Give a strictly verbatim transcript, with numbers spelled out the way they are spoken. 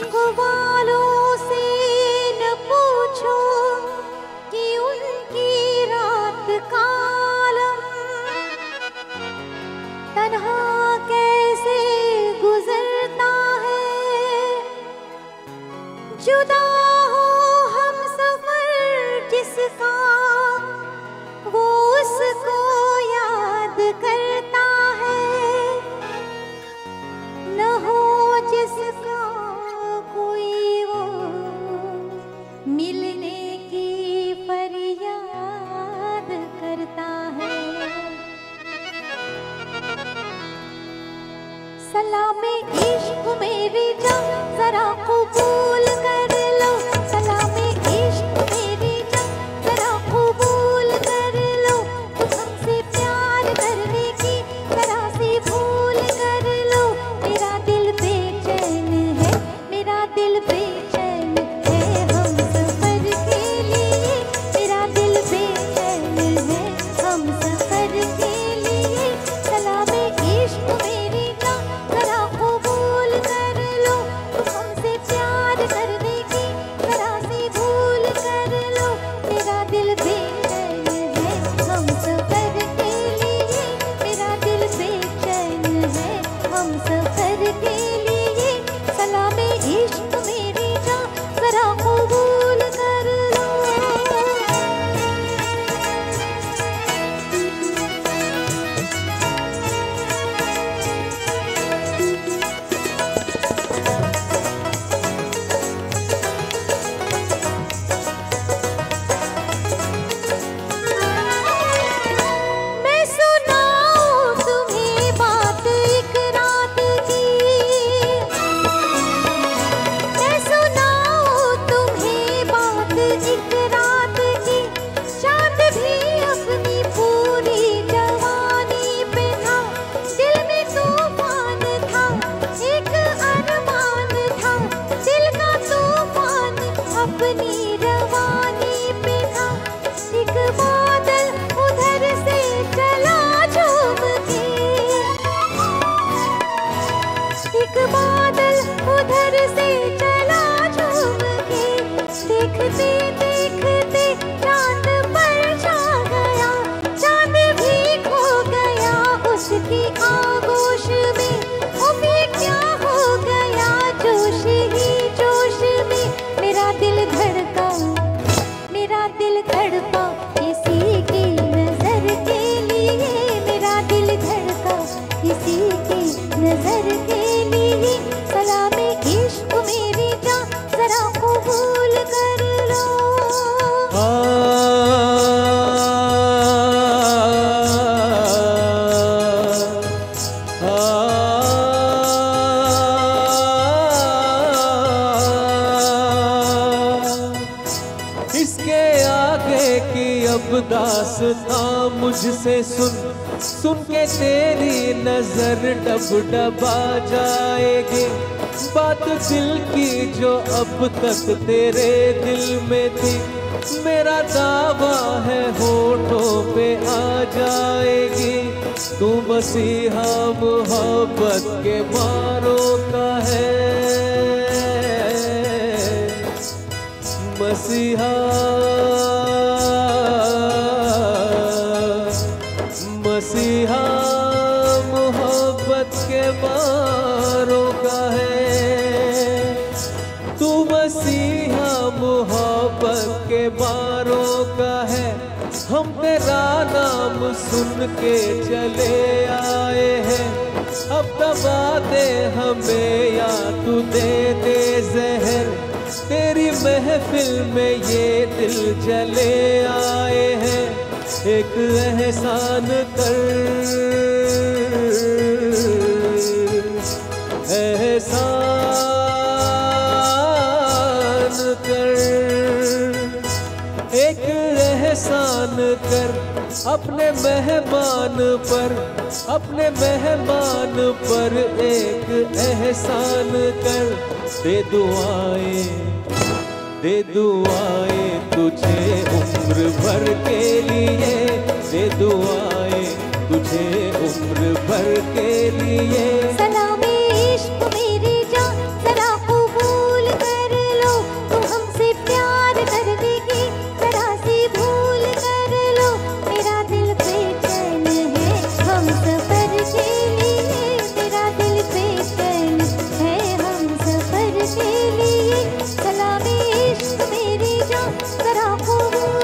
इश्क़ वालों से न पूछो कि उनकी रात का आलम तन्हा कैसे गुजरता है। जुदा हो हम सफर जिसका वो उसको याद करता है। न हो जिसका सलाम ए इश्क़ मेरी जान जरा कबूल कर लो, सलाम ए इश्क़ मेरी जान जरा कबूल कर लो। तुम हमसे प्यार करने की जरा सी भूल कर लो। मेरा दिल बेचैन है, मेरा दिल बेचैन है हम सफर के लिए। मेरा दिल बेचैन है हम सफर के लिए। सलाम ए इश्क़ मेरी दास्तां मुझसे सुन सुन के तेरी नजर डबडबा जाएगी। बात दिल की जो अब तक तेरे दिल में थी, मेरा दावा है होठों पे आ जाएगी। तू मसीहा मोहब्बत के मारों का है मसीहा मसीहा मोहब्बत के मारों का है। तू मसीहा मोहब्बत के मारों का है। हम तेरा नाम सुन के चले आए हैं, अब दबा दे हमें या तू दे दे जहर। तेरी महफिल में ये दिल चले आए हैं, एक एहसान कर एहसान कर एक एहसान कर अपने मेहमान पर अपने मेहमान पर एक एहसान कर। दे दुआएं दे दुआएं तुझे उम्र भर के लिए, दे दुआएं तुझे उम्र भर के लिए।